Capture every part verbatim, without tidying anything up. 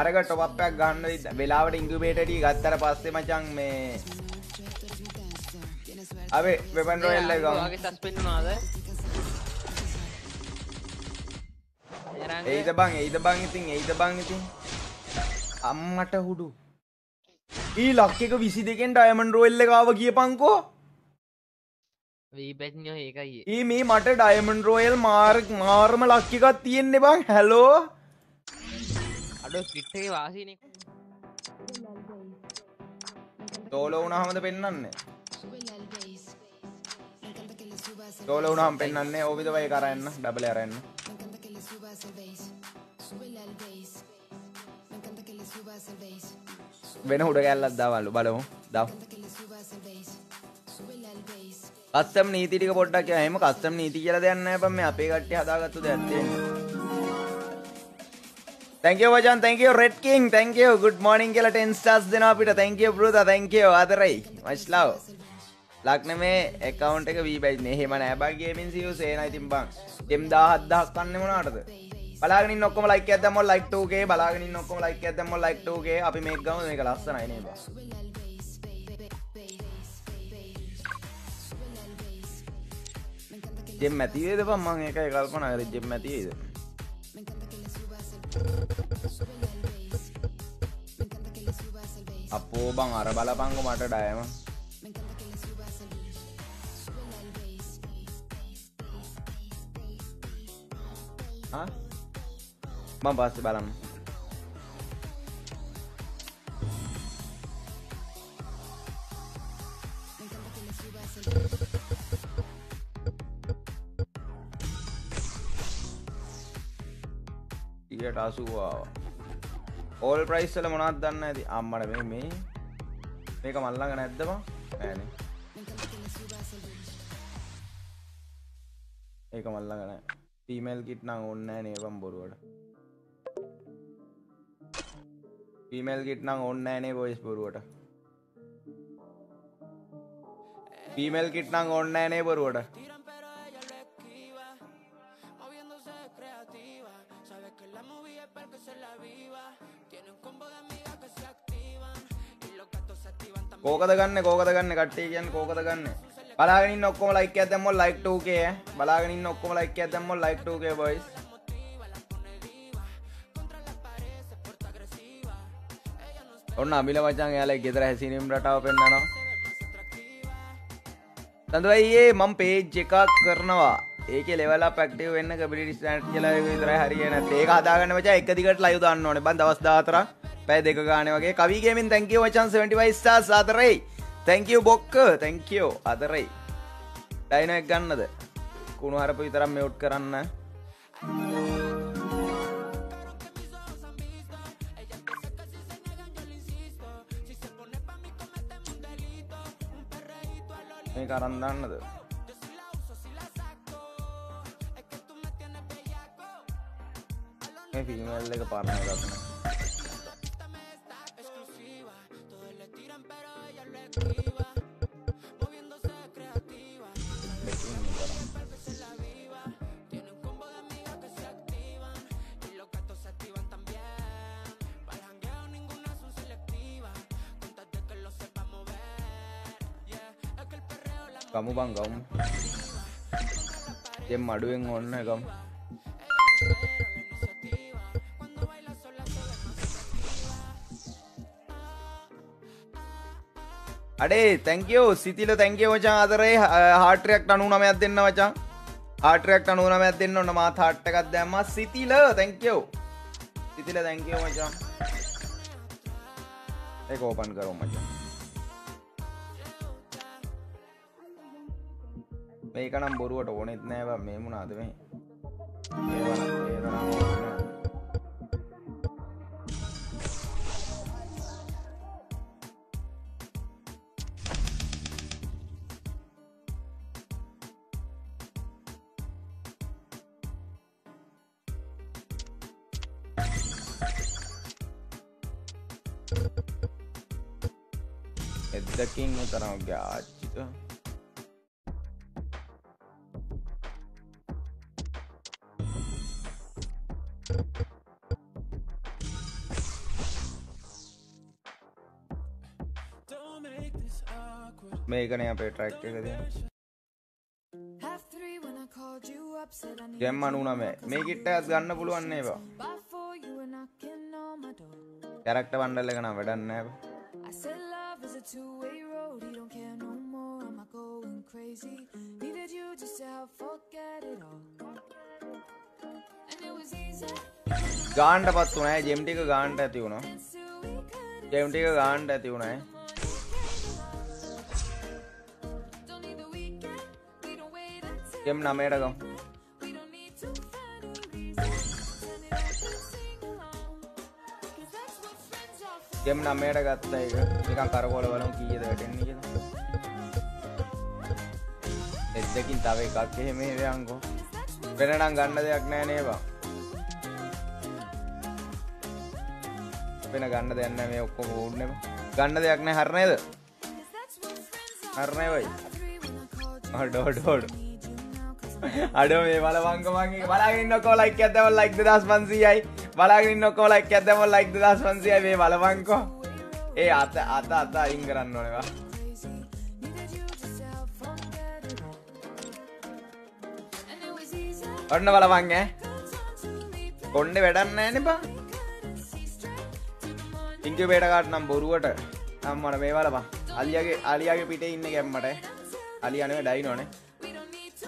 අරග top up එකක් ගන්න වෙලාවට ඉන්කියුබේටර් එක ගත්තට පස්සේ මචං මේ අවේ වෙපන් රොයල් එක වාගේ සස්පෙන්ඩ් වුණාද? එයිද බං එයිද බං ඉතින් එයිද බං ඉතින් අම්මට හුඩු. ඊ ලක් එක විසි දෙකෙන් ඩයමන්ඩ් රොයල් එක ආව කියපන්කෝ. වීබැච් නියෝ ඒකයි. ඊ මේ මට ඩයමන්ඩ් රොයල් මාර්ක් මාර්ම ලක් එකක් තියෙන්නේ බං. හලෝ. අඩෝ ස්පිට් එකේ වාසිනේ. තෝලෝ වුණාමද පෙන්නන්නේ? තෝලෝ වුණාම පෙන්නන්නේ ඕවිද වයි කරන්න ඩබල් කරන්න. වෙන හුඩ කැල්ලක් දාවලු බලමු දාව කස්ටම් නීති ටික පොඩ්ඩක් කියන්න. එහෙම කස්ටම් නීති කියලා දෙයක් නැහැ බං. මේ අපේ කට්ටිය හදාගත්තු දෙයක් තියෙනවා. thank you vajan, thank you red king, thank you good morning කියලා ten stars දෙනවා අපිට. thank you brother, thank you ආදරයි much love. ලක්නේ මේ account එක V badge නේ. එහෙම නැහැ බං gaming views එනවා ඉතින් බං. ten seventeen thousand කන්නේ මොනවටද? බලාගෙන ඉන්න ඔක්කොම like එකක් දැම්මොත් like two K බලාගෙන ඉන්න ඔක්කොම like එකක් දැම්මොත් like two K. අපි මේක ගමු. මේක ලස්සනයි නේද? ජෙම් ඇති වේද බං? මම ඒකයි කල්පනා කරේ ජෙම් ඇති වේද? අපෝ බං අර බලපංකො මට ඩයම. හා මම පස්සේ බලන්න. ඊට eighty ආවා. ඕල් ප්‍රයිස් වල මොනවද දන්නේ නැති. අම්මට මේ මේ මේක මල් ළඟ නැද්ද බං? නෑනේ. ඒක මල් ළඟ නෑ. ෆීමේල් කිට් නම් ඕනේ නෑ නේ බං බොරුවට. ෆීමේල් කිට් නම් ඕනේ නැහැ නේ බොයිස් බොරුවට. ෆීමේල් කිට් නම් ඕනේ නැහැ නේ බොරුවට. කෝකද ගන්න කෝකද ගන්න කට්ටිය කියන්නේ කෝකද ගන්න. බලාගෙන ඉන්න ඔක්කොම ලයික් එකක් දැම්මොත් ලයික් two K. බලාගෙන ඉන්න ඔක්කොම ලයික් එකක් දැම්මොත් ලයික් two K බොයිස්. ඔන්න අමිල මචං එයාලගේ ගෙදර හැසිරීම රටාව පෙන්නනවා. තඳු අයියේ මම page එකක් කරනවා. ඒකේ level up active වෙන්න ability standard කියලා ඒක විතරයි හරියන්නේ නැත්තේ. ඒක හදාගන්න මචං එක දිගට live දාන්න ඕනේ. බං දවස් fourteen ක් පැය දෙක ගානේ වගේ. කවි gaming thank you මචං seventy-five stars ආදරේ. thank you බොක්ක thank you ආදරේ. ඩයිනෝ එක ගන්නද? කුණු හරප විතරක් mute කරන්න. මේක අරන් දාන්නද? මේ ෆීමේල් එක පාරක් ගන්න. ගමු බං ගමු. ජෙම් අඩුවෙන් ඕන්න ගමු. අඩේ thank you සිතිල thank you මචං ආදරේ. heart react ninety-nine ක් දෙන්න මචං. heart react ninety-nine ක් දෙන්න. ඔන්න මාත් heart එකක් දැම්මා. සිතිල thank you. සිතිල thank you මචං. ඒක open කරමු මචං. මේක නම් බොරුවට ඕනෙත් නෑ බං. මේ මොනාද මේ? එද්දකින් උතරම ගැච්චිද? मेगन यहाँ पे ट्रैक के गए मानूना मैं मैं किट्टा आज गाना बोलूँ अन्य बा कैरेक्टर बंडल लेकर ना वेडन ने गांड बात तो है जेमटी का गांड रहती हूँ ना जेमटी का गांड रहती हूँ ना गेम ना मेरा गाँव गेम ना मेरा गाता है निकाल कारोबार वालों की ये देखते नहीं क्या ऐसे किंतावे काके मेरे अंगों मेरे नांग गाना दे अग्नय नहीं बा मेरे गाना दे अन्य में उसको बोलने बा गाना दे अग्नय हरने दे हरने भाई और डोड़ डोड़ अरे ये वाला वांग वांगी वाला इन लोगों को लाइक करते हो लाइक दे दास पंसी आई वाला इन लोगों को लाइक करते हो लाइक दे दास पंसी आई ये वाला वांग को ये आता आता आता इंग्रान नोने का और न वाला वांग है कौन ने बैठा नहीं नहीं पा इनके बैठा का नाम बोरुवट नाम मर ये वाला पा आलिया के आलिया के पीटे इनने क्या मटे आलिया ने डाइन होने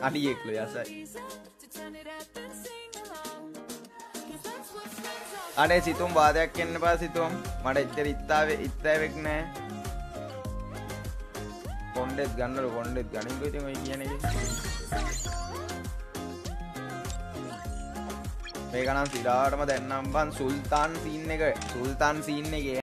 आली एक लो यार सही। अरे सितुम बात है कि इनके पास सितुम मरे इतने इतना इतना विकने कॉन्डेस गाने लो कॉन्डेस गाने कोई तो कोई किया नहीं मेरा नाम सिरार मत है नाम बन सुल्तान सीन ने गए सुल्तान सीन ने गए।